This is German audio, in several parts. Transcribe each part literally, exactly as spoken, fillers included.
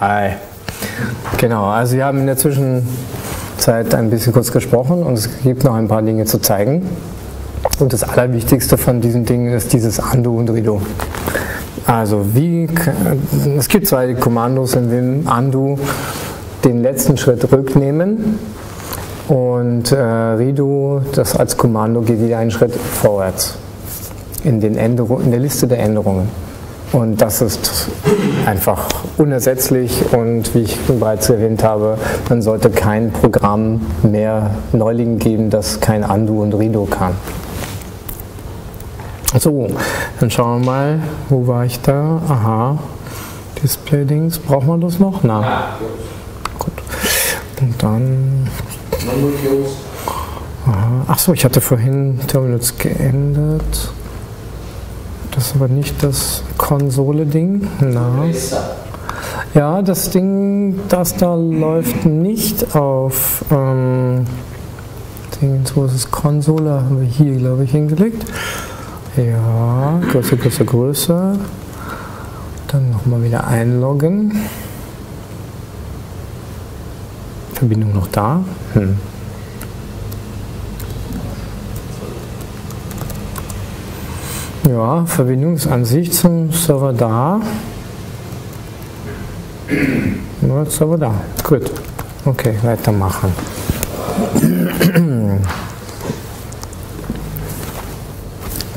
Hi. Genau, also wir haben in der Zwischenzeit ein bisschen kurz gesprochen und es gibt noch ein paar Dinge zu zeigen. Und das Allerwichtigste von diesen Dingen ist dieses Undo und Redo. Also wie, es gibt zwei Kommandos in Vim, Undo, den letzten Schritt rücknehmen und äh, Redo, das als Kommando geht wieder einen Schritt vorwärts in, den Änderung, in der Liste der Änderungen. Und das ist einfach unersetzlich und wie ich bereits erwähnt habe, man sollte kein Programm mehr Neulingen geben, das kein Undo und Redo kann. So, dann schauen wir mal, wo war ich da? Aha, Display-Dings, braucht man das noch? Nein. Gut. Und dann... Achso, ich hatte vorhin Terminals geändert. Das ist aber nicht das Konsole-Ding. Ja, das Ding, das da läuft nicht auf... Ähm, Dings, wo ist es? Konsole haben wir hier, glaube ich, hingelegt. Ja, Größe, Größe, Größe. Dann nochmal wieder einloggen. Verbindung noch da. Hm. Ja, Verbindung ist an sich zum Server da. Ja, Server da. Gut. Okay, weitermachen.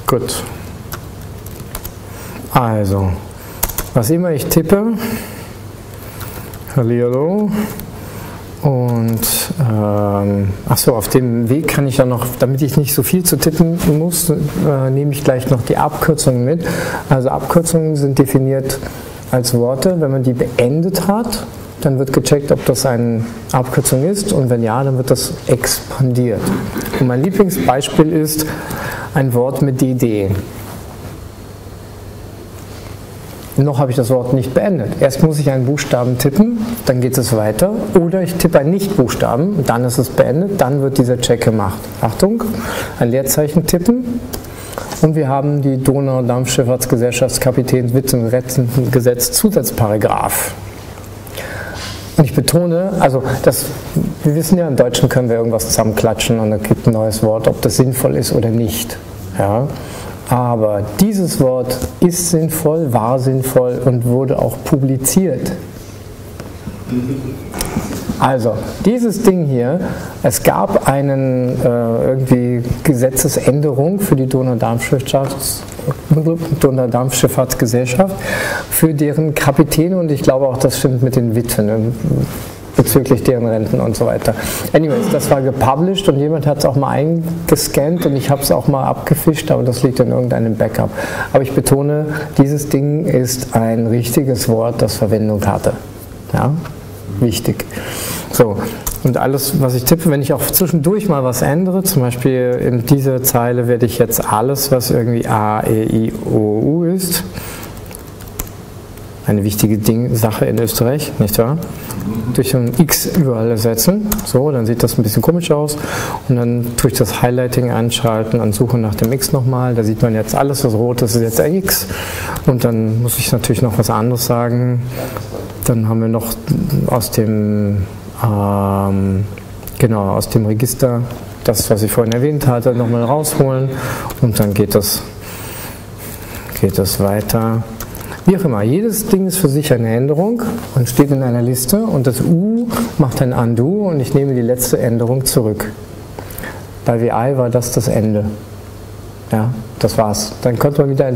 Gut. Also, was immer ich tippe, hallo, und ähm, achso, auf dem Weg kann ich dann noch, damit ich nicht so viel zu tippen muss, äh, nehme ich gleich noch die Abkürzungen mit. Also Abkürzungen sind definiert als Worte, wenn man die beendet hat, dann wird gecheckt, ob das eine Abkürzung ist und wenn ja, dann wird das expandiert. Und mein Lieblingsbeispiel ist ein Wort mit D D. Noch habe ich das Wort nicht beendet. Erst muss ich einen Buchstaben tippen, dann geht es weiter. Oder ich tippe einen Nicht-Buchstaben, dann ist es beendet, dann wird dieser Check gemacht. Achtung, ein Leerzeichen tippen. Und wir haben die Donaudampfschifffahrtsgesellschaftskapitän Witzenrettengesetz Zusatzparagraf. Und ich betone, also das, wir wissen ja, im Deutschen können wir irgendwas zusammenklatschen und dann gibt ein neues Wort, ob das sinnvoll ist oder nicht. Ja? Aber dieses Wort ist sinnvoll, war sinnvoll und wurde auch publiziert. Also, dieses Ding hier, es gab eine äh, irgendwie Gesetzesänderung für die Donaudampfschifffahrtsgesellschaft, für deren Kapitäne und ich glaube auch, das stimmt mit den Witwen bezüglich deren Renten und so weiter. Anyways, das war gepublished und jemand hat es auch mal eingescannt und ich habe es auch mal abgefischt, aber das liegt in irgendeinem Backup. Aber ich betone, dieses Ding ist ein richtiges Wort, das Verwendung hatte. Ja? Wichtig. So, und alles, was ich tippe, wenn ich auch zwischendurch mal was ändere, zum Beispiel in dieser Zeile werde ich jetzt alles, was irgendwie A, E, I, O, U ist, eine wichtige Ding, Sache in Österreich, nicht wahr? Durch ein X überall ersetzen. So, dann sieht das ein bisschen komisch aus. Und dann tue ich das Highlighting anschalten und suche nach dem X nochmal. Da sieht man jetzt alles, was rot ist, ist jetzt ein X. Und dann muss ich natürlich noch was anderes sagen. Dann haben wir noch aus dem, ähm, genau, aus dem Register das, was ich vorhin erwähnt hatte, nochmal rausholen und dann geht das, geht das weiter. Wie auch immer, jedes Ding ist für sich eine Änderung und steht in einer Liste und das U macht ein Undo und ich nehme die letzte Änderung zurück. Bei W I war das das Ende. Ja, das war's. Dann kommt man wieder,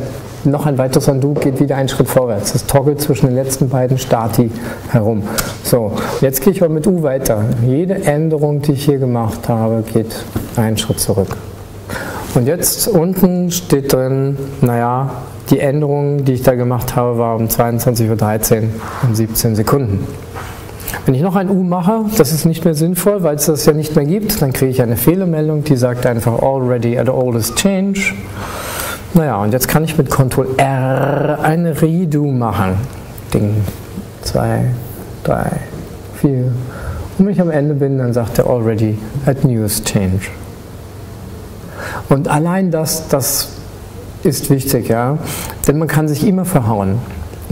noch ein weiteres Undo, geht wieder einen Schritt vorwärts. Das toggelt zwischen den letzten beiden Stati herum. So, jetzt gehe ich aber mit U weiter. Jede Änderung, die ich hier gemacht habe, geht einen Schritt zurück. Und jetzt unten steht drin, naja, die Änderung, die ich da gemacht habe, war um zweiundzwanzig Uhr dreizehn und siebzehn Sekunden. Wenn ich noch ein U mache, das ist nicht mehr sinnvoll, weil es das ja nicht mehr gibt, dann kriege ich eine Fehlermeldung, die sagt einfach already at oldest change. Naja, und jetzt kann ich mit Control R eine Redo machen. Ding, zwei, drei, vier. Und wenn ich am Ende bin, dann sagt er already at newest change. Und allein das, das ist wichtig, ja, denn man kann sich immer verhauen.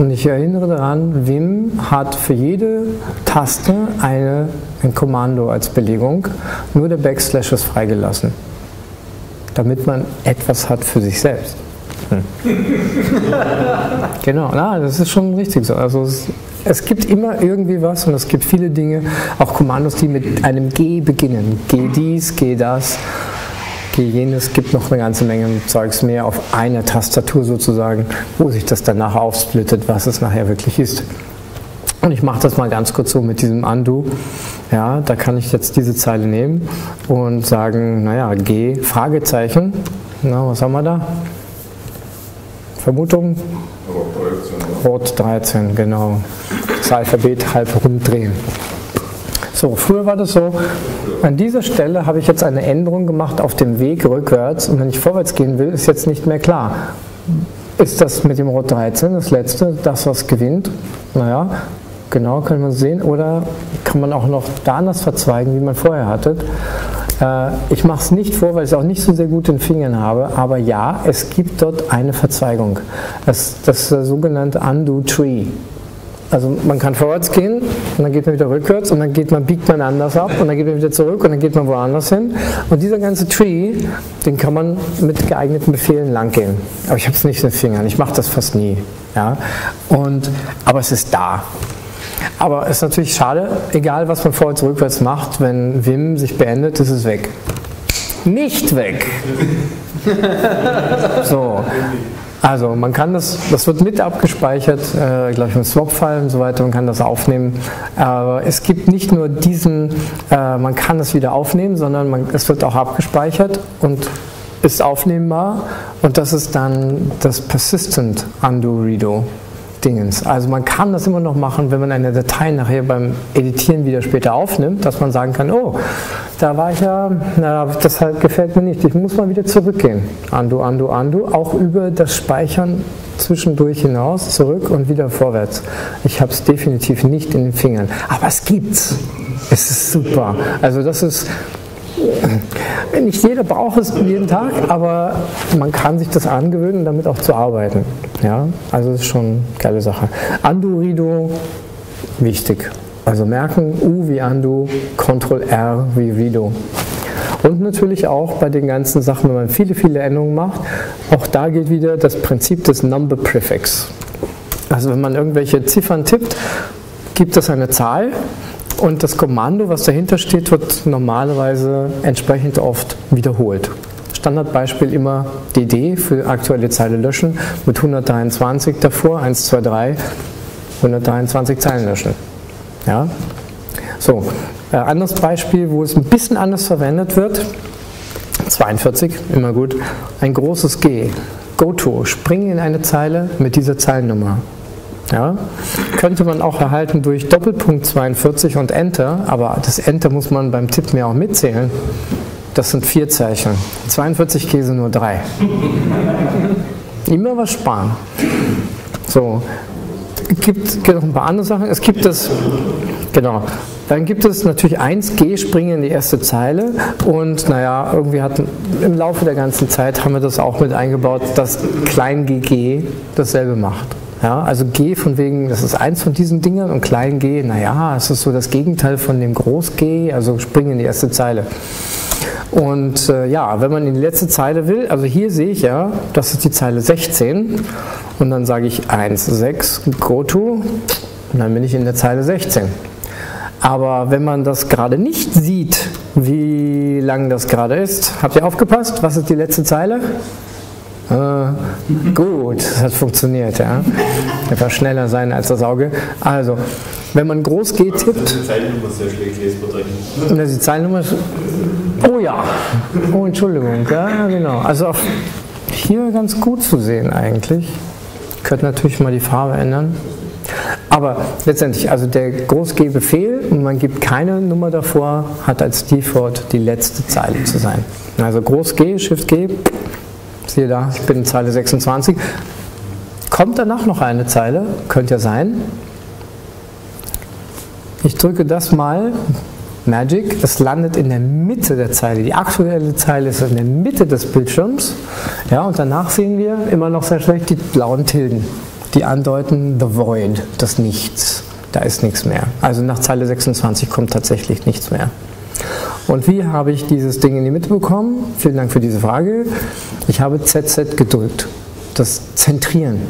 Und ich erinnere daran, Vim hat für jede Taste eine, ein Kommando als Belegung, nur der Backslash ist freigelassen, damit man etwas hat für sich selbst. Hm. Genau, na, das ist schon richtig so. Also es, es gibt immer irgendwie was und es gibt viele Dinge, auch Kommandos, die mit einem G beginnen. G dies, G das, G jenes, gibt noch eine ganze Menge Zeugs mehr auf einer Tastatur sozusagen, wo sich das danach aufsplittet, was es nachher wirklich ist. Und ich mache das mal ganz kurz so mit diesem Undo. Ja, da kann ich jetzt diese Zeile nehmen und sagen, naja, G, Fragezeichen. Na, was haben wir da? Vermutung? Rot dreizehn, genau. Das Alphabet halb rumdrehen. So, früher war das so, an dieser Stelle habe ich jetzt eine Änderung gemacht auf dem Weg rückwärts und wenn ich vorwärts gehen will, ist jetzt nicht mehr klar. Ist das mit dem Rot dreizehn das letzte, das was gewinnt? Naja, genau, kann man sehen, oder kann man auch noch da anders verzweigen, wie man vorher hatte. Ich mache es nicht vor, weil ich es auch nicht so sehr gut in den Fingern habe, aber ja, es gibt dort eine Verzweigung. Das, das ist der sogenannte Undo Tree. Also man kann vorwärts gehen und dann geht man wieder rückwärts und dann geht man, biegt man anders ab und dann geht man wieder zurück und dann geht man woanders hin. Und dieser ganze Tree, den kann man mit geeigneten Befehlen lang gehen. Aber ich habe es nicht in den Fingern, ich mache das fast nie. Ja? Und, aber es ist da. Aber es ist natürlich schade, egal was man vorwärts rückwärts macht, wenn Vim sich beendet, ist es weg. Nicht weg! So. Also man kann das, das wird mit abgespeichert, äh, glaube ich im Swap-File und so weiter, man kann das aufnehmen. Aber es gibt nicht nur diesen, äh, man kann es wieder aufnehmen, sondern man, es wird auch abgespeichert und ist aufnehmbar. Und das ist dann das Persistent Undo-Redo. Dingens. Also man kann das immer noch machen, wenn man eine Datei nachher beim Editieren wieder später aufnimmt, dass man sagen kann, oh, da war ich ja, na, das halt gefällt mir nicht, ich muss mal wieder zurückgehen. Undo, undo, undo, auch über das Speichern zwischendurch hinaus, zurück und wieder vorwärts. Ich habe es definitiv nicht in den Fingern, aber es gibt's. Es ist super. Also das ist, nicht jeder braucht es jeden Tag, aber man kann sich das angewöhnen, damit auch zu arbeiten. Ja, also das ist schon eine geile Sache. Undo, Redo, wichtig. Also merken, U wie Undo, Control R wie Redo. Und natürlich auch bei den ganzen Sachen, wenn man viele, viele Änderungen macht, auch da gilt wieder das Prinzip des Number Prefix. Also wenn man irgendwelche Ziffern tippt, gibt es eine Zahl. Und das Kommando, was dahinter steht, wird normalerweise entsprechend oft wiederholt. Standardbeispiel immer D D für aktuelle Zeile löschen mit hundertdreiundzwanzig davor, eins, zwei, drei, hundertdreiundzwanzig Zeilen löschen. Ja? So, äh, anderes Beispiel, wo es ein bisschen anders verwendet wird, zweiundvierzig, immer gut, ein großes G, Goto, springen in eine Zeile mit dieser Zeilennummer. Ja, könnte man auch erhalten durch Doppelpunkt zweiundvierzig und Enter, aber das Enter muss man beim Tippen ja auch mitzählen. Das sind vier Zeichen. zweiundvierzig Käse nur drei. Immer was sparen. So, es gibt noch ein paar andere Sachen. Es gibt das, genau. Dann gibt es natürlich eins G, springen in die erste Zeile und naja, irgendwie hatten im Laufe der ganzen Zeit haben wir das auch mit eingebaut, dass klein G G dasselbe macht. Ja, also G von wegen, das ist eins von diesen Dingern und klein G, naja, es ist so das Gegenteil von dem Groß G, also springen in die erste Zeile. Und äh, ja, wenn man in die letzte Zeile will, also hier sehe ich ja, das ist die Zeile sechzehn und dann sage ich eins, sechs, Goto und dann bin ich in der Zeile sechzehn. Aber wenn man das gerade nicht sieht, wie lang das gerade ist, habt ihr aufgepasst, was ist die letzte Zeile? Äh, gut, das hat funktioniert, ja. Etwas schneller sein als das Auge. Also, wenn man groß G tippt. Die Zeilennummer ist sehr schlecht lesbar drin. Die Zeilennummer ist, oh ja, oh Entschuldigung, ja genau. Also auch hier ganz gut zu sehen eigentlich. Ich könnte natürlich mal die Farbe ändern. Aber letztendlich, also der Groß-G-Befehl, und man gibt keine Nummer davor, hat als Default die letzte Zeile zu sein. Also Groß-G, Shift-G, siehe da, ich bin in Zeile sechsundzwanzig. Kommt danach noch eine Zeile? Könnte ja sein. Ich drücke das mal, Magic, das landet in der Mitte der Zeile. Die aktuelle Zeile ist in der Mitte des Bildschirms. Ja, und danach sehen wir immer noch sehr schlecht die blauen Tilden. die andeuten the void, das Nichts. Da ist nichts mehr. Also nach Zeile sechsundzwanzig kommt tatsächlich nichts mehr. Und wie habe ich dieses Ding in die Mitte bekommen? Vielen Dank für diese Frage. Ich habe Z Z gedrückt. Das Zentrieren.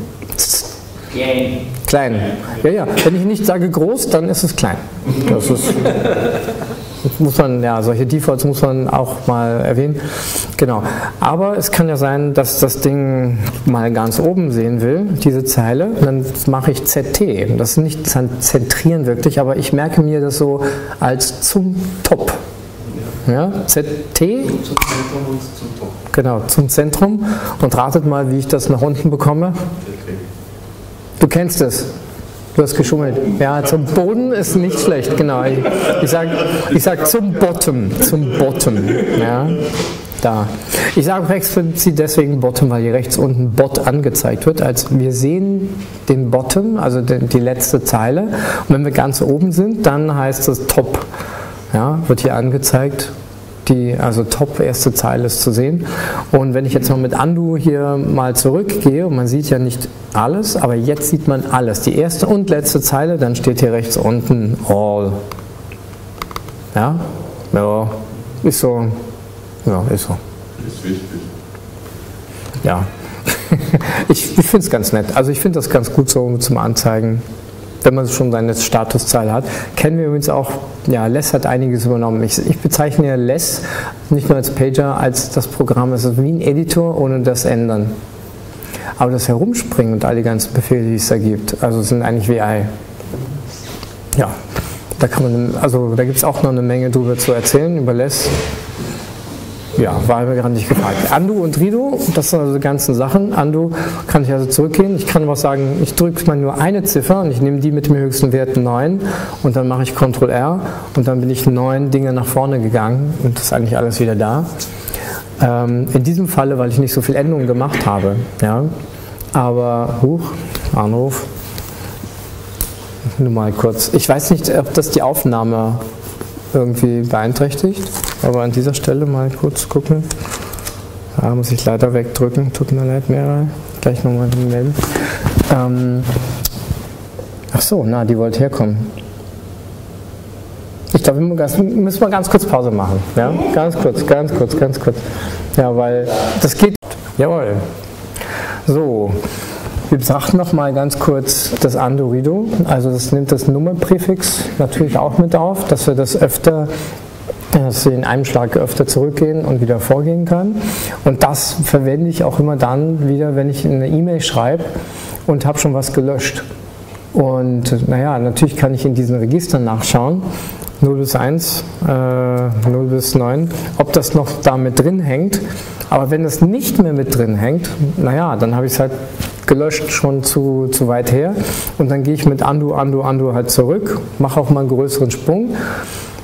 Klein. Klein. Ja, ja. Wenn ich nicht sage groß, dann ist es klein. Das ist, muss man, ja, solche Defaults muss man auch mal erwähnen. Genau. Aber es kann ja sein, dass das Ding mal ganz oben sehen will, diese Zeile. Und dann mache ich Z T. Das ist nicht Zentrieren wirklich, aber ich merke mir das so als zum Top. Ja, Z T. Genau, zum Zentrum. Und ratet mal, wie ich das nach unten bekomme. Du kennst es. Du hast geschummelt. Ja, zum Boden ist nicht schlecht. Genau. Ich, ich sage ich sag zum Bottom. Zum Bottom. Ja, da. Ich sage explizit deswegen Bottom, weil hier rechts unten Bot angezeigt wird. Also wir sehen den Bottom, also die letzte Zeile. Und wenn wir ganz oben sind, dann heißt es Top. Ja, wird hier angezeigt. Die, also Top, erste Zeile ist zu sehen. Und wenn ich jetzt noch mit Undo hier mal zurückgehe, man sieht ja nicht alles, aber jetzt sieht man alles. Die erste und letzte Zeile, dann steht hier rechts unten All. Ja? Ja, ist so. Ja, ist so. Ist wichtig. Ja. ich ich finde es ganz nett. Also ich finde das ganz gut so zum Anzeigen, wenn man schon seine Statuszeile hat. Kennen wir übrigens auch, ja, Less hat einiges übernommen. Ich, ich bezeichne ja Less nicht nur als Pager, als das Programm. Es ist wie ein Editor ohne das Ändern. Aber das Herumspringen und all die ganzen Befehle, die es da gibt, also sind eigentlich W I. Ja, da kann man, also da gibt es auch noch eine Menge drüber zu erzählen, über Less. Ja, war mir gerade nicht gefragt. Undo und Redo, das sind also die ganzen Sachen. Undo kann ich also zurückgehen. Ich kann aber auch sagen, ich drücke mal nur eine Ziffer und ich nehme die mit dem höchsten Wert neun und dann mache ich Control R und dann bin ich neun Dinge nach vorne gegangen und das ist eigentlich alles wieder da. Ähm, in diesem Falle, weil ich nicht so viele Änderungen gemacht habe. Ja. Aber, huch, Anruf. Nur mal kurz. Ich weiß nicht, ob das die Aufnahme irgendwie beeinträchtigt, aber an dieser Stelle mal kurz gucken. Da muss ich leider wegdrücken, tut mir leid, mehrere. Gleich nochmal melden. Ähm Ach so, na, die wollte herkommen. Ich glaube, wir müssen mal ganz kurz Pause machen. Ja? Ganz kurz, ganz kurz, ganz kurz. Ja, weil das geht. Jawohl. So. Wir betrachten nochmal ganz kurz das Undo Redo, also das nimmt das Nummerpräfix natürlich auch mit auf, dass wir das öfter, dass wir in einem Schlag öfter zurückgehen und wieder vorgehen können. Und das verwende ich auch immer dann wieder, wenn ich eine E-Mail schreibe und habe schon was gelöscht. Und naja, natürlich kann ich in diesen Registern nachschauen, null bis eins, äh, null bis neun, ob das noch da mit drin hängt. Aber wenn das nicht mehr mit drin hängt, naja, dann habe ich es halt gelöscht, schon zu, zu weit her, und dann gehe ich mit Undo, Undo, Undo halt zurück, mache auch mal einen größeren Sprung.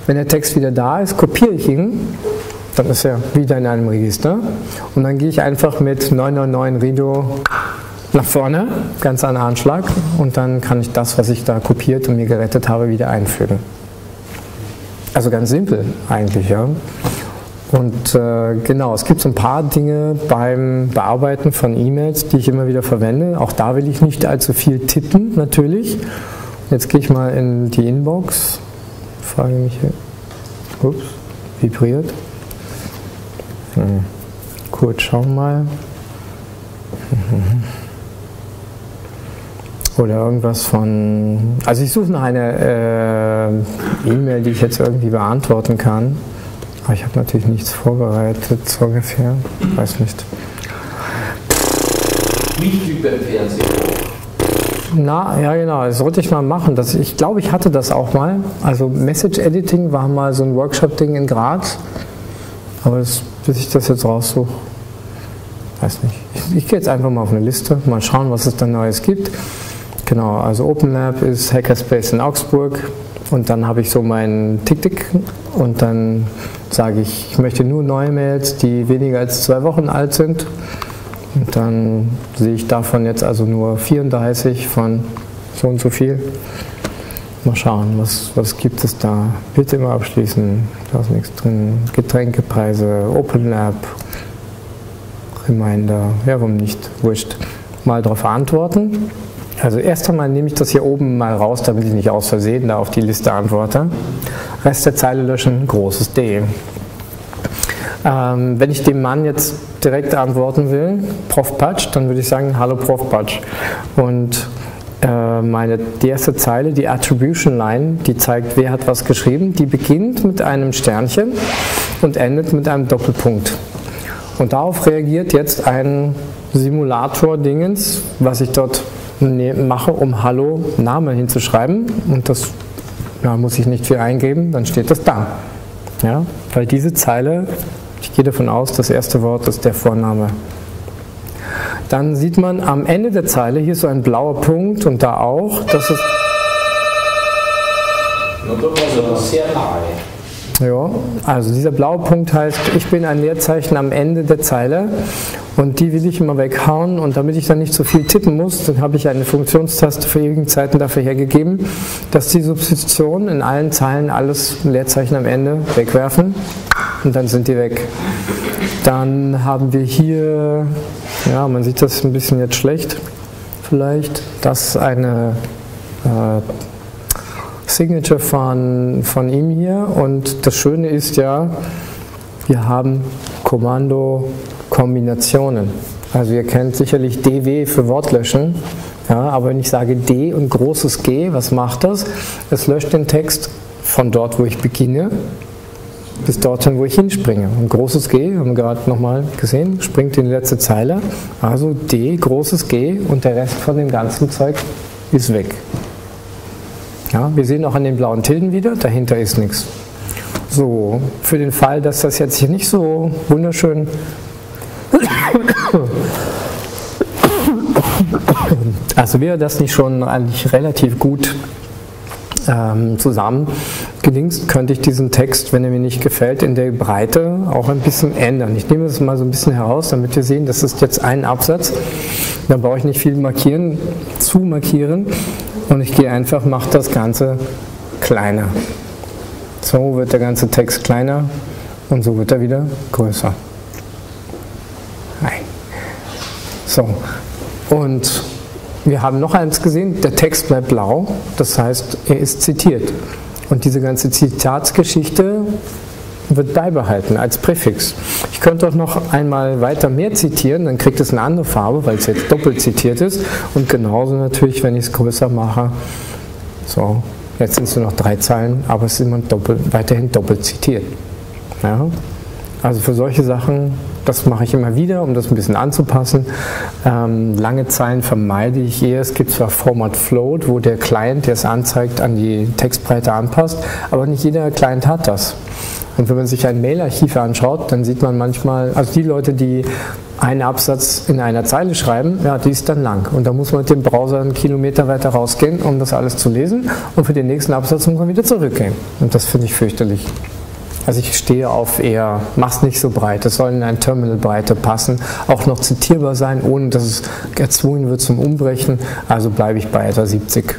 Wenn der Text wieder da ist, kopiere ich ihn, dann ist er wieder in einem Register und dann gehe ich einfach mit neun neun neun Redo nach vorne, ganz an den Anschlag, und dann kann ich das, was ich da kopiert und mir gerettet habe, wieder einfügen. Also ganz simpel eigentlich, ja. Und äh, genau, es gibt so ein paar Dinge beim Bearbeiten von E-Mails, die ich immer wieder verwende. Auch da will ich nicht allzu viel tippen, natürlich. Jetzt gehe ich mal in die Inbox, frage mich, ups, vibriert. Hm. Kurz schauen mal. Oder irgendwas von, also ich suche nach einer äh, E-Mail, die ich jetzt irgendwie beantworten kann. Ich habe natürlich nichts vorbereitet, so ungefähr. Ich weiß nicht. Nicht wie beim Fernsehen. Na, ja genau, das sollte ich mal machen. Das, ich glaube, ich hatte das auch mal. Also Message Editing war mal so ein Workshop-Ding in Graz. Aber das, bis ich das jetzt raussuche, weiß nicht. Ich, ich gehe jetzt einfach mal auf eine Liste, mal schauen, was es da Neues gibt. Genau, also Open Lab ist Hackerspace in Augsburg. Und dann habe ich so meinen Tick-Tick und dann sage ich, ich möchte nur neue Mails, die weniger als zwei Wochen alt sind. Und dann sehe ich davon jetzt also nur vierunddreißig von so und so viel. Mal schauen, was, was gibt es da. Bitte immer abschließen, da ist nichts drin. Getränkepreise, Open Lab, Reminder, ja, warum nicht, wurscht. Mal darauf antworten. Also erst einmal nehme ich das hier oben mal raus, damit ich nicht aus Versehen da auf die Liste antworte. Rest der Zeile löschen, großes D. Ähm, wenn ich dem Mann jetzt direkt antworten will, Professor Patch, dann würde ich sagen, hallo Professor Patch. Und äh, meine, die erste Zeile, die Attribution Line, die zeigt, wer hat was geschrieben, die beginnt mit einem Sternchen und endet mit einem Doppelpunkt. Und darauf reagiert jetzt ein Simulator-Dingens, was ich dort mache, um Hallo Name hinzuschreiben, und das ja, muss ich nicht viel eingeben, dann steht das da. Ja? Weil diese Zeile, ich gehe davon aus, das erste Wort ist der Vorname. Dann sieht man am Ende der Zeile, hier ist so ein blauer Punkt und da auch, das ist sehr nahe. Ja, also dieser blaue Punkt heißt, ich bin ein Leerzeichen am Ende der Zeile und die will ich immer weghauen, und damit ich dann nicht so viel tippen muss, dann habe ich eine Funktionstaste für ewigen Zeiten dafür hergegeben, dass die Substitution in allen Zeilen alles Leerzeichen am Ende wegwerfen und dann sind die weg. Dann haben wir hier, ja, man sieht das ein bisschen jetzt schlecht vielleicht, dass eine äh, Signature von, von ihm hier, und das Schöne ist ja, wir haben Kommandokombinationen. Also ihr kennt sicherlich D W für Wortlöschen, ja, aber wenn ich sage D und großes G, was macht das? Es löscht den Text von dort, wo ich beginne, bis dorthin, wo ich hinspringe. Und großes G, haben wir gerade nochmal gesehen, springt in die letzte Zeile. Also D, großes G, und der Rest von dem ganzen Zeug ist weg. Ja, wir sehen auch an den blauen Tilden wieder, dahinter ist nichts. So, für den Fall, dass das jetzt hier nicht so wunderschön also wäre das nicht schon eigentlich relativ gut ähm, zusammengedingst, könnte ich diesen Text, wenn er mir nicht gefällt, in der Breite auch ein bisschen ändern. Ich nehme das mal so ein bisschen heraus, damit wir sehen, das ist jetzt ein Absatz. Da brauche ich nicht viel markieren, zu markieren. Und ich gehe einfach, mache das Ganze kleiner. So wird der ganze Text kleiner und so wird er wieder größer. Nein. So, und wir haben noch eins gesehen, der Text bleibt blau, das heißt, er ist zitiert. Und diese ganze Zitatsgeschichte wird beibehalten als Präfix. Ich könnte auch noch einmal weiter mehr zitieren, dann kriegt es eine andere Farbe, weil es jetzt doppelt zitiert ist, und genauso natürlich, wenn ich es größer mache. So, jetzt sind es nur noch drei Zeilen, aber es ist immer doppelt, weiterhin doppelt zitiert. Ja? Also für solche Sachen, das mache ich immer wieder, um das ein bisschen anzupassen. Ähm, lange Zeilen vermeide ich eher. Es gibt zwar Format Float, wo der Client, der es anzeigt, an die Textbreite anpasst, aber nicht jeder Client hat das. Und wenn man sich ein Mail-Archiv anschaut, dann sieht man manchmal, also die Leute, die einen Absatz in einer Zeile schreiben, ja, die ist dann lang. Und da muss man mit dem Browser einen Kilometer weiter rausgehen, um das alles zu lesen. Und für den nächsten Absatz muss man wieder zurückgehen. Und das finde ich fürchterlich. Also ich stehe auf eher, mach's nicht so breit, es soll in eine Terminalbreite passen, auch noch zitierbar sein, ohne dass es erzwungen wird zum Umbrechen. Also bleibe ich bei etwa siebzig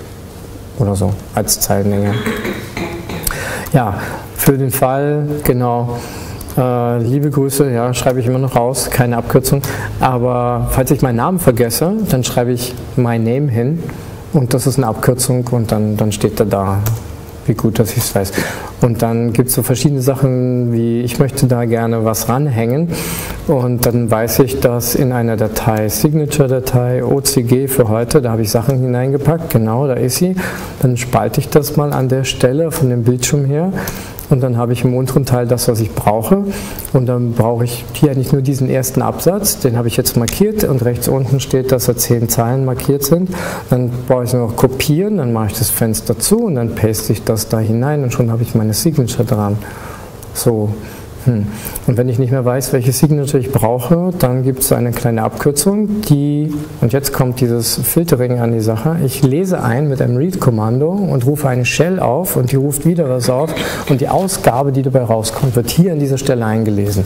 oder so als Zeilenlänge. Ja, für den Fall, genau, äh, liebe Grüße, ja, schreibe ich immer noch raus, keine Abkürzung, aber falls ich meinen Namen vergesse, dann schreibe ich my name hin und das ist eine Abkürzung und dann, dann steht er da, wie gut, dass ich es weiß. Und dann gibt es so verschiedene Sachen wie, ich möchte da gerne was ranhängen und dann weiß ich, dass in einer Datei, Signature-Datei, O C G für heute, da habe ich Sachen hineingepackt, genau, da ist sie, dann spalte ich das mal an der Stelle von dem Bildschirm her. Und dann habe ich im unteren Teil das, was ich brauche. Und dann brauche ich hier nicht nur diesen ersten Absatz, den habe ich jetzt markiert. Und rechts unten steht, dass da zehn Zeilen markiert sind. Dann brauche ich nur noch kopieren, dann mache ich das Fenster zu und dann paste ich das da hinein. Und schon habe ich meine Signature dran. So. Hm. Und wenn ich nicht mehr weiß, welche Signature ich brauche, dann gibt es eine kleine Abkürzung. Die, und jetzt kommt dieses Filtering an die Sache. Ich lese ein mit einem Read-Kommando und rufe eine Shell auf und die ruft wieder was auf und die Ausgabe, die dabei rauskommt, wird hier an dieser Stelle eingelesen.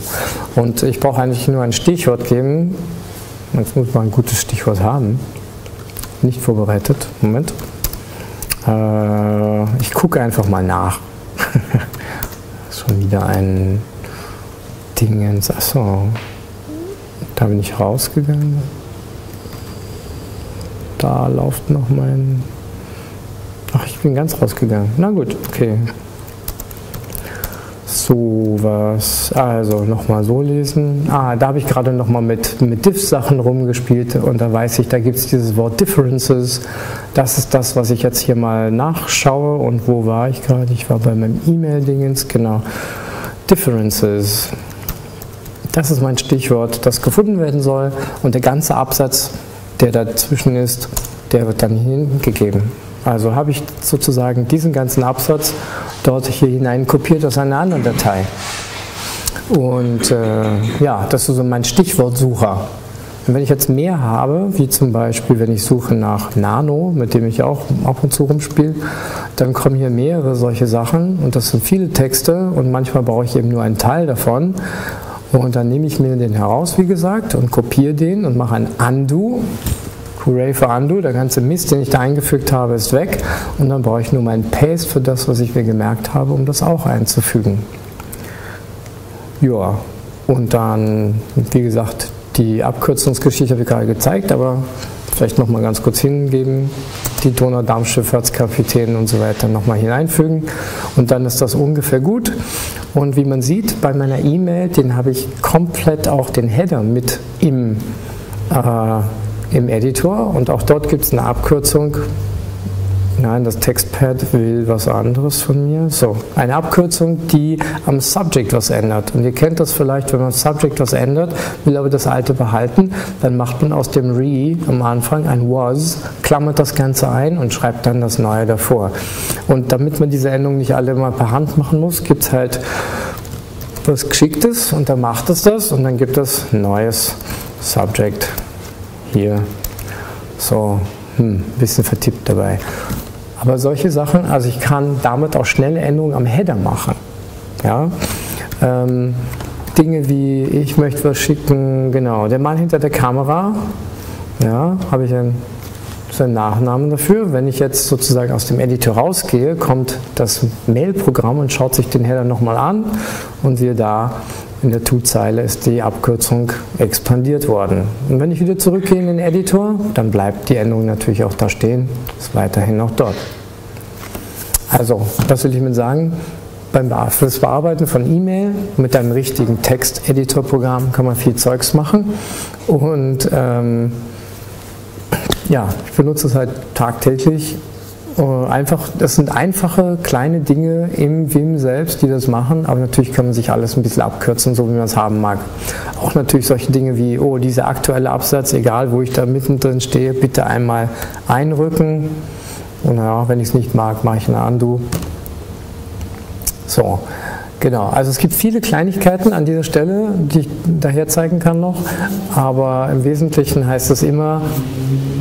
Und ich brauche eigentlich nur ein Stichwort geben. Jetzt muss man ein gutes Stichwort haben. Nicht vorbereitet. Moment. Äh, ich gucke einfach mal nach. Schon wieder ein Dingens, achso, da bin ich rausgegangen. da läuft noch mein... Ach, ich bin ganz rausgegangen. Na gut, okay. So was, also nochmal so lesen. Ah, da habe ich gerade nochmal mit, mit Diff-Sachen rumgespielt und da weiß ich, da gibt es dieses Wort Differences. Das ist das, was ich jetzt hier mal nachschaue. Und wo war ich gerade? Ich war bei meinem E-Mail-Dingens, genau. Differences. Das ist mein Stichwort, das gefunden werden soll. Und der ganze Absatz, der dazwischen ist, der wird dann hingegeben. Also habe ich sozusagen diesen ganzen Absatz dort hier hinein kopiert aus einer anderen Datei. Und äh, ja, das ist so mein Stichwortsucher. Und wenn ich jetzt mehr habe, wie zum Beispiel, wenn ich suche nach Nano, mit dem ich auch ab und zu rumspiele, dann kommen hier mehrere solche Sachen und das sind viele Texte und manchmal brauche ich eben nur einen Teil davon. Und dann nehme ich mir den heraus, wie gesagt, und kopiere den und mache ein Undo. Hooray für Undo, der ganze Mist, den ich da eingefügt habe, ist weg und dann brauche ich nur mein Paste für das, was ich mir gemerkt habe, um das auch einzufügen. Ja, und dann, wie gesagt, die Abkürzungsgeschichte habe ich gerade gezeigt, aber vielleicht nochmal ganz kurz hingeben, die Donaudampfschifffahrtskapitän und so weiter nochmal hineinfügen und dann ist das ungefähr gut. Und wie man sieht, bei meiner E-Mail, den habe ich komplett auch den Header mit im äh, im Editor und auch dort gibt es eine Abkürzung. Nein, das Textpad will was anderes von mir. So, eine Abkürzung, die am Subject was ändert. Und ihr kennt das vielleicht, wenn man Subject was ändert, will aber das alte behalten, dann macht man aus dem Re am Anfang ein Was, klammert das Ganze ein und schreibt dann das Neue davor. Und damit man diese Änderung nicht alle immer per Hand machen muss, gibt es halt was Geschicktes und dann macht es das und dann gibt es neues Subject. Hier so ein hm, bisschen vertippt dabei. Aber solche Sachen, also ich kann damit auch schnelle Änderungen am Header machen. Ja? Ähm, Dinge wie, ich möchte was schicken, genau, der Mann hinter der Kamera, ja, habe ich einen, einen Nachnamen dafür. Wenn ich jetzt sozusagen aus dem Editor rausgehe, kommt das Mail-Programm und schaut sich den Header nochmal an und siehe da, in der To-Zeile ist die Abkürzung expandiert worden. Und wenn ich wieder zurückgehe in den Editor, dann bleibt die Änderung natürlich auch da stehen, ist weiterhin noch dort. Also, das will ich mit sagen, beim Bearbeiten von E-Mail mit einem richtigen Text-Editor-Programm kann man viel Zeugs machen. Und ähm, ja, ich benutze es halt tagtäglich. Einfach, das sind einfache, kleine Dinge im Vim selbst, die das machen, aber natürlich kann man sich alles ein bisschen abkürzen, so wie man es haben mag. Auch natürlich solche Dinge wie, oh, dieser aktuelle Absatz, egal wo ich da mittendrin stehe, bitte einmal einrücken. Und ja, wenn ich es nicht mag, mache ich eine Undo. So, genau. Also es gibt viele Kleinigkeiten an dieser Stelle, die ich daher zeigen kann noch, aber im Wesentlichen heißt es immer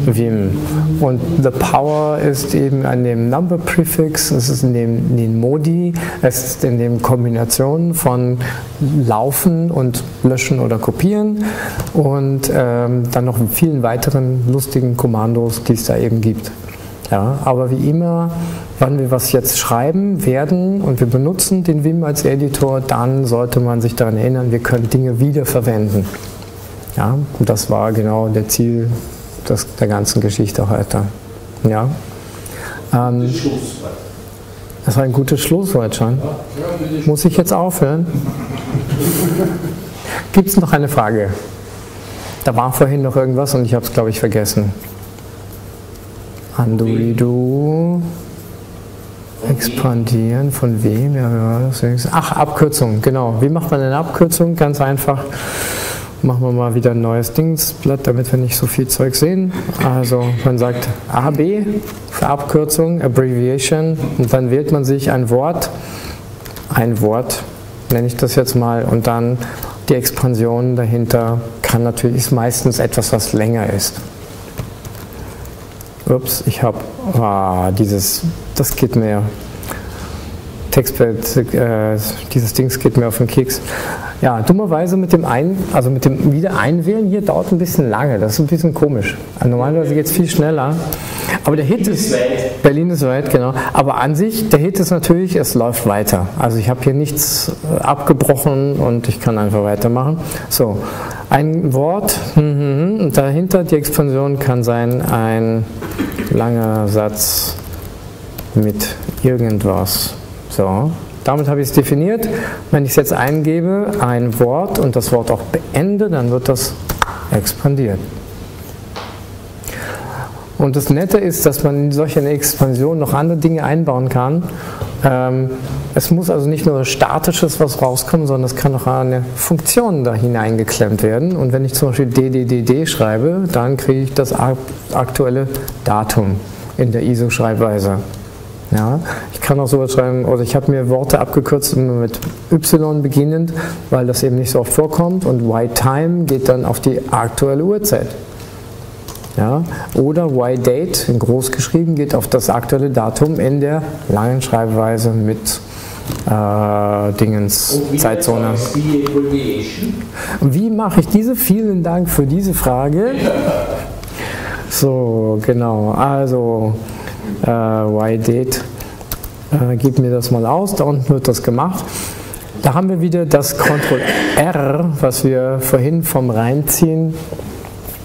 Vim. Und the power ist eben an dem Number Prefix, es ist in dem, den Modi, es ist in den Kombinationen von Laufen und Löschen oder Kopieren und ähm, dann noch in vielen weiteren lustigen Kommandos, die es da eben gibt. Ja, aber wie immer, wenn wir was jetzt schreiben werden und wir benutzen den Vim als Editor, dann sollte man sich daran erinnern, wir können Dinge wiederverwenden. Ja, und das war genau der Ziel Das, der ganzen Geschichte heute. Ja. Ähm, das war ein gutes Schlusswort schon. Muss ich jetzt aufhören? Gibt es noch eine Frage? Da war vorhin noch irgendwas und ich habe es, glaube ich, vergessen. Anduidu. Expandieren, von wem? Ja, ach, Abkürzung, genau. Wie macht man eine Abkürzung? Ganz einfach. Machen wir mal wieder ein neues Dingsblatt, damit wir nicht so viel Zeug sehen. Also man sagt A B für Abkürzung, Abbreviation, und dann wählt man sich ein Wort, ein Wort nenne ich das jetzt mal, und dann die Expansion dahinter kann natürlich, ist meistens etwas, was länger ist. Ups, ich habe ah, dieses, das geht mir, Textblatt, äh, dieses Dings geht mir auf den Keks. Ja, dummerweise mit dem ein, also mit dem Wiedereinwählen hier dauert ein bisschen lange, das ist ein bisschen komisch. Normalerweise geht es viel schneller, aber der Hit ist, Berlin ist weit, genau, aber an sich, der Hit ist natürlich, es läuft weiter. Also ich habe hier nichts abgebrochen und ich kann einfach weitermachen. So, Ein Wort und dahinter die Expansion kann sein ein langer Satz mit irgendwas. So, damit habe ich es definiert. Wenn ich es jetzt eingebe, ein Wort und das Wort auch beende, dann wird das expandiert. Und das Nette ist, dass man in solch einer Expansion noch andere Dinge einbauen kann. Es muss also nicht nur statisches was rauskommen, sondern es kann auch eine Funktion da hineingeklemmt werden. Und wenn ich zum Beispiel D D D D schreibe, dann kriege ich das aktuelle Datum in der I S O-Schreibweise. Ja, ich kann auch sowas schreiben, oder ich habe mir Worte abgekürzt immer mit Y beginnend, weil das eben nicht so oft vorkommt. Und Y-Time geht dann auf die aktuelle Uhrzeit. Ja, oder Y-Date, in groß geschrieben, geht auf das aktuelle Datum in der langen Schreibweise mit äh, Dingens, Zeitzone. Wie mache ich diese? Vielen Dank für diese Frage. So, genau, also äh, Y-Date, äh, gib mir das mal aus, da unten wird das gemacht. Da haben wir wieder das Control R, was wir vorhin vom Reinziehen.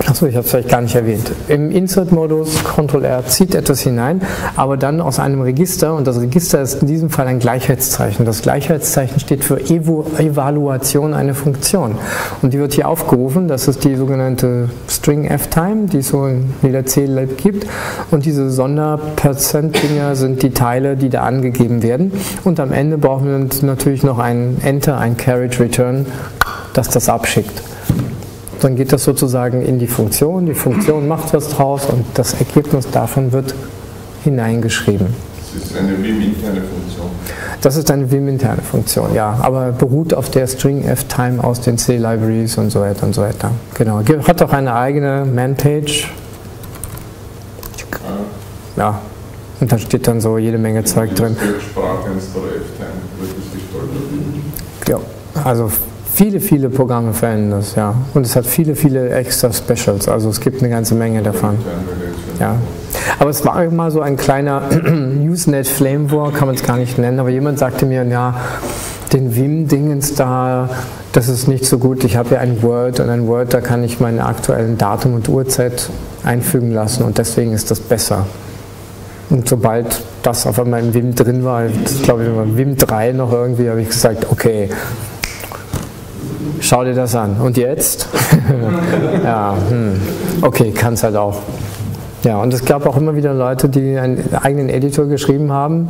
Achso, ich habe es vielleicht gar nicht erwähnt. Im Insert-Modus, Control R zieht etwas hinein, aber dann aus einem Register, und das Register ist in diesem Fall ein Gleichheitszeichen. Das Gleichheitszeichen steht für Evo Evaluation einer Funktion. Und die wird hier aufgerufen, das ist die sogenannte String F Time, die es so in jeder C-Lab gibt. Und diese Sonder-Percent-Dinger sind die Teile, die da angegeben werden. Und am Ende brauchen wir natürlich noch einen Enter, ein Carriage Return, das das abschickt. Dann geht das sozusagen in die Funktion, die Funktion macht was draus und das Ergebnis davon wird hineingeschrieben. Das ist eine Vim-interne Funktion. Das ist eine Vim-interne Funktion, ja, aber beruht auf der String F Time aus den C-Libraries und so weiter und so weiter. Genau, hat auch eine eigene Man-Page. Ja, und da steht dann so jede Menge Zeug drin. Ja, also viele, viele Programme verändern das, ja. Und es hat viele, viele extra Specials, also es gibt eine ganze Menge davon. Ja. Aber es war mal so ein kleiner Usenet-Flame War, kann man es gar nicht nennen, aber jemand sagte mir, ja, den Vim-Dingens da, das ist nicht so gut, ich habe ja ein Word und ein Word, da kann ich meinen aktuellen Datum und Uhrzeit einfügen lassen und deswegen ist das besser. Und sobald das auf einmal im Vim drin war, glaube ich, im Vim drei noch irgendwie, habe ich gesagt, okay, schau dir das an. Und jetzt? Ja, hm. Okay, kann es halt auch. Ja, und es gab auch immer wieder Leute, die einen eigenen Editor geschrieben haben.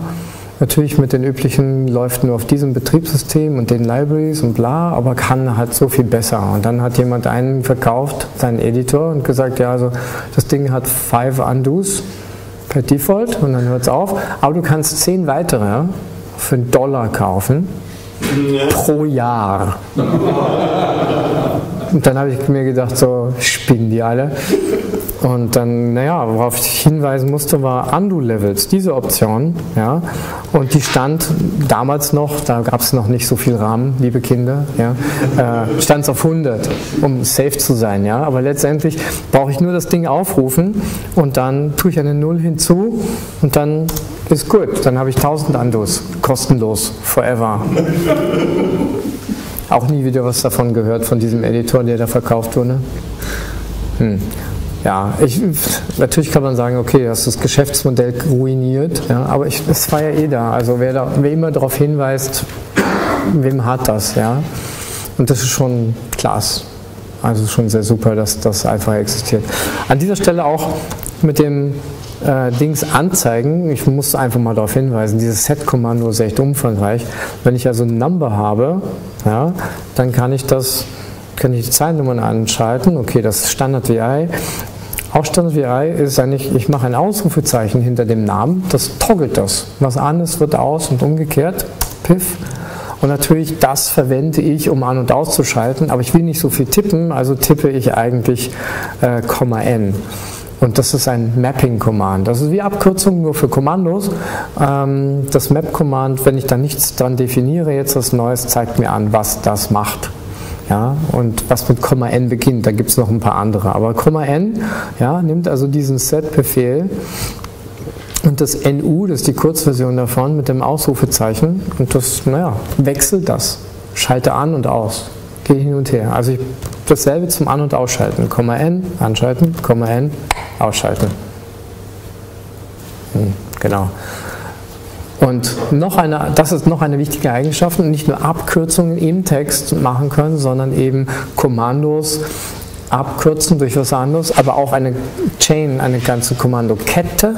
Natürlich mit den üblichen läuft nur auf diesem Betriebssystem und den Libraries und bla, aber kann halt so viel besser. Und dann hat jemand einen verkauft, seinen Editor, und gesagt, ja, also das Ding hat five Undos per Default und dann hört es auf. Aber du kannst zehn weitere für einen Dollar kaufen. Pro Jahr. Und dann habe ich mir gedacht, so spinnen die alle. Und dann, naja, worauf ich hinweisen musste, war Undo-Levels, diese Option. Ja. Und die stand damals noch, da gab es noch nicht so viel Rahmen, liebe Kinder, ja, äh, stand es auf hundert, um safe zu sein. Ja. Aber letztendlich brauche ich nur das Ding aufrufen und dann tue ich eine Null hinzu und dann ist gut. Dann habe ich tausend Undos, kostenlos, forever. Auch nie wieder was davon gehört, von diesem Editor, der da verkauft wurde. Hm. Ja, ich, natürlich kann man sagen, okay, du hast das Geschäftsmodell ruiniert, ja, aber ich, es war ja eh da. Also wer, da, wer immer darauf hinweist, wem hat das, ja. Und das ist schon klasse. Also schon sehr super, dass das einfach existiert. An dieser Stelle auch mit dem äh, Dings anzeigen, ich muss einfach mal darauf hinweisen, dieses Set-Kommando ist echt umfangreich. Wenn ich also ein Number habe, ja, dann kann ich das, kann ich die Zeilennummern anschalten. Okay, das ist Standard V I. Auch Standard V I ist eigentlich, ich mache ein Ausrufezeichen hinter dem Namen, das toggelt das. Was an ist, wird aus und umgekehrt. Piff. Und natürlich, das verwende ich, um an- und auszuschalten, aber ich will nicht so viel tippen, also tippe ich eigentlich äh, Komma N. Und das ist ein Mapping-Command. Das ist wie Abkürzung, nur für Kommandos. Ähm, das Map-Command, wenn ich da nichts dran definiere, jetzt was Neues, zeigt mir an, was das macht. Ja, und was mit Komma N beginnt, da gibt es noch ein paar andere. Aber Komma N, ja, nimmt also diesen Set-Befehl und das N U, das ist die Kurzversion davon, mit dem Ausrufezeichen und das, naja, wechselt das. Schalte an und aus. Gehe hin und her. Also ich Dasselbe zum An- und Ausschalten. Komma N, anschalten, Komma N, ausschalten. Hm, genau. Und noch eine, das ist noch eine wichtige Eigenschaft, nicht nur Abkürzungen im Text machen können, sondern eben Kommandos abkürzen durch was anderes, aber auch eine Chain, eine ganze Kommandokette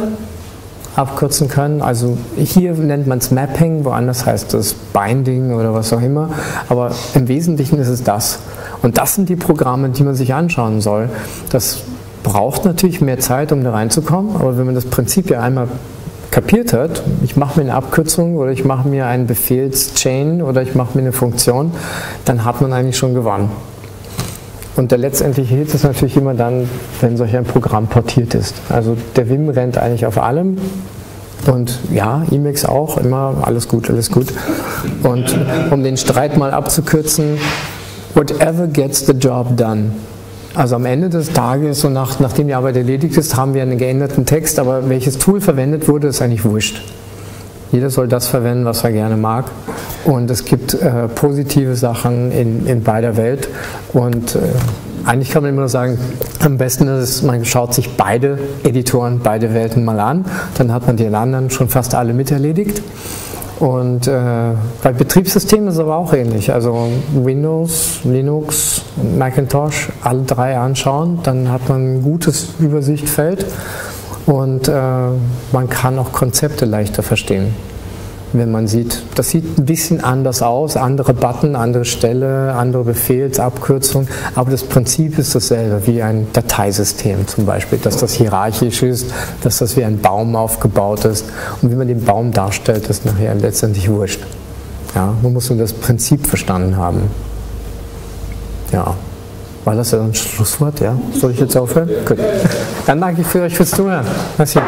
abkürzen können. Also hier nennt man es Mapping, woanders heißt es Binding oder was auch immer, aber im Wesentlichen ist es das. Und das sind die Programme, die man sich anschauen soll. Das braucht natürlich mehr Zeit, um da reinzukommen, aber wenn man das Prinzip ja einmal kapiert hat, ich mache mir eine Abkürzung oder ich mache mir einen Befehlschain oder ich mache mir eine Funktion, dann hat man eigentlich schon gewonnen. Und der letztendlich hilft es natürlich immer dann, wenn solch ein Programm portiert ist. Also der Vim rennt eigentlich auf allem und ja, Emacs auch, immer alles gut, alles gut. Und um den Streit mal abzukürzen, whatever gets the job done. Also am Ende des Tages und nach, nachdem die Arbeit erledigt ist, haben wir einen geänderten Text, aber welches Tool verwendet wurde, ist eigentlich wurscht. Jeder soll das verwenden, was er gerne mag. Und es gibt äh, positive Sachen in, in beider Welt. Und äh, eigentlich kann man immer nur sagen, am besten ist es, man schaut sich beide Editoren, beide Welten mal an. Dann hat man die anderen schon fast alle miterledigt. Und äh, bei Betriebssystemen ist es aber auch ähnlich. Also Windows, Linux, Macintosh, alle drei anschauen. Dann hat man ein gutes Übersichtsfeld. Und äh, man kann auch Konzepte leichter verstehen, wenn man sieht, das sieht ein bisschen anders aus, andere Button, andere Stelle, andere Befehlsabkürzung, aber das Prinzip ist dasselbe, wie ein Dateisystem zum Beispiel, dass das hierarchisch ist, dass das wie ein Baum aufgebaut ist und wie man den Baum darstellt, ist nachher letztendlich wurscht. Ja, man muss nur das Prinzip verstanden haben. Ja. War das ja ein Schlusswort? Ja? Soll ich jetzt aufhören? Gut. Dann danke ich für euch fürs Zuhören. Was hier?